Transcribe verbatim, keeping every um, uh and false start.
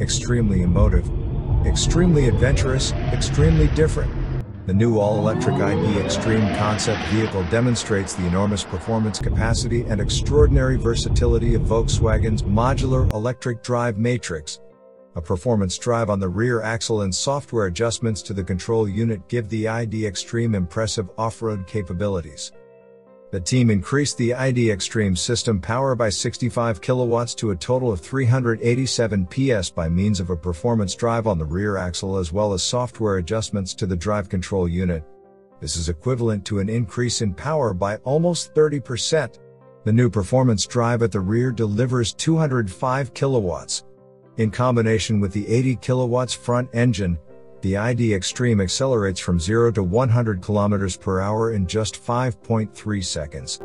extremely emotive, extremely adventurous, extremely different. The new all-electric I D XTREME concept vehicle demonstrates the enormous performance capacity and extraordinary versatility of Volkswagen's modular electric drive matrix. A performance drive on the rear axle and software adjustments to the control unit give the I D XTREME impressive off-road capabilities. The team increased the I D XTREME system power by sixty-five kilowatts to a total of three hundred eighty-seven P S by means of a performance drive on the rear axle as well as software adjustments to the drive control unit. This is equivalent to an increase in power by almost thirty percent. The new performance drive at the rear delivers two hundred five kilowatts. In combination with the eighty kilowatts front engine, the I D XTREME accelerates from zero to one hundred kilometers per hour in just five point three seconds.